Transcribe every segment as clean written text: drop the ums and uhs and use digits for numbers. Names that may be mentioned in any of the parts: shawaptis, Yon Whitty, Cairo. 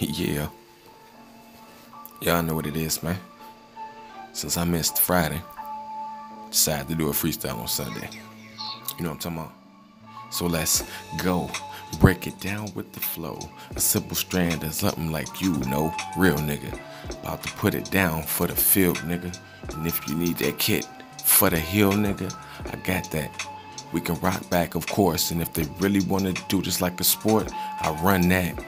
Yeah. Y'all know what it is, man. Since I missed Friday, decided to do a freestyle on Sunday. You know what I'm talking about? So let's go. Break it down with the flow. A simple strand and something like you know. Real nigga. About to put it down for the field, nigga. And if you need that kit for the hill, nigga, I got that. We can rock back, of course. And if they really want to do this like a sport, I run that.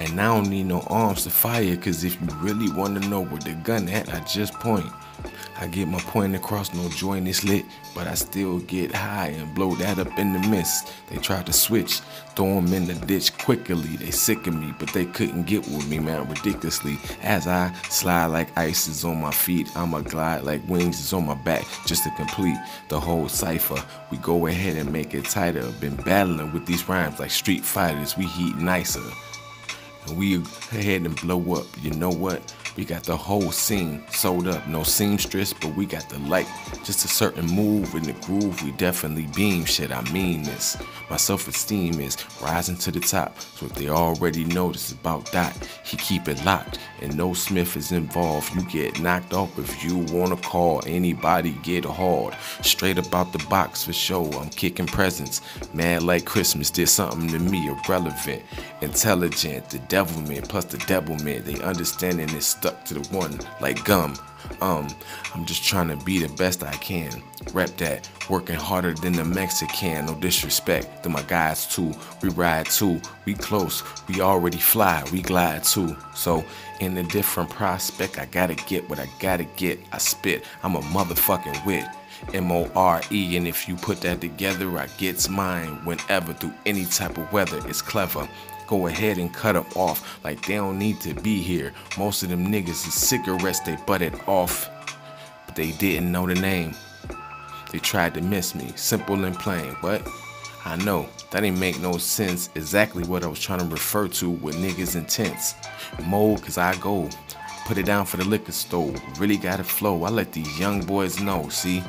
And I don't need no arms to fire, cause if you really wanna know where the gun at, I just point. I get my point across, no joint is lit, but I still get high and blow that up in the mist. They tried to switch, throw them in the ditch quickly. They sick of me, but they couldn't get with me, man, ridiculously. As I slide like ice is on my feet, I'ma glide like wings is on my back, just to complete the whole cipher. We go ahead and make it tighter. Been battling with these rhymes like street fighters, we heat nicer. We ahead and blow up, you know what? We got the whole scene sold up, no seamstress, but we got the light. Just a certain move in the groove, we definitely beam shit, I mean this. My self-esteem is rising to the top, so if they already noticed about that, he keep it locked, and no Smith is involved. You get knocked off if you wanna call anybody, get hard. Straight about the box for sure, I'm kicking presents. Mad like Christmas did something to me, irrelevant, intelligent, the devilment, plus the devilment, they understanding this stuff. Stuck to the one like gum. I'm just trying to be the best I can. Rep that, working harder than the Mexican. No disrespect to my guys too. We ride too. We close. We already fly. We glide too. So in a different prospect, I gotta get what I gotta get. I spit. I'm a motherfucking wit. M-O-R-E, and if you put that together, I gets mine. Whenever through any type of weather, it's clever. Go ahead and cut them off like they don't need to be here. Most of them niggas is cigarettes, they butted off, but they didn't know the name. They tried to miss me, simple and plain, but I know that didn't make no sense. Exactly what I was trying to refer to with niggas intense. Mold, cause I go, put it down for the liquor store. Really got it flow, I let these young boys know, see?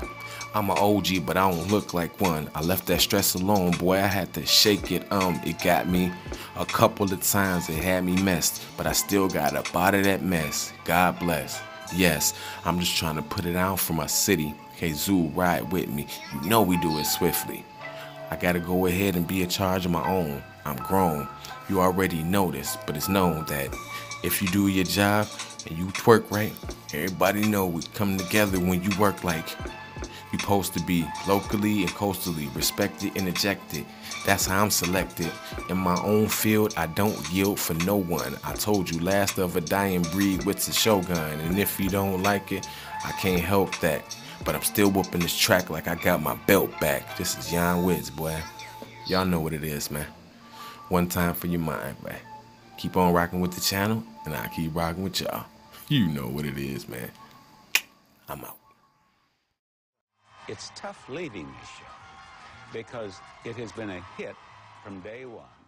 I'm an OG, but I don't look like one. I left that stress alone, boy, I had to shake it, it got me. A couple of times it had me messed, but I still got up out of that mess. God bless. Yes, I'm just trying to put it out for my city. Hey, Zoo, ride with me. You know we do it swiftly. I gotta go ahead and be in charge of my own. I'm grown. You already know this, but it's known that if you do your job and you twerk right, everybody know we come together when you work like... You're supposed to be locally and coastally respected and ejected. That's how I'm selected. In my own field, I don't yield for no one. I told you, last of a dying breed with the shogun. And if you don't like it, I can't help that. But I'm still whooping this track like I got my belt back. This is Yon Whitty, boy. Y'all know what it is, man. One time for your mind, man. Keep on rocking with the channel, and I keep rocking with y'all. You know what it is, man. I'm out. It's tough leaving this show because it has been a hit from day one.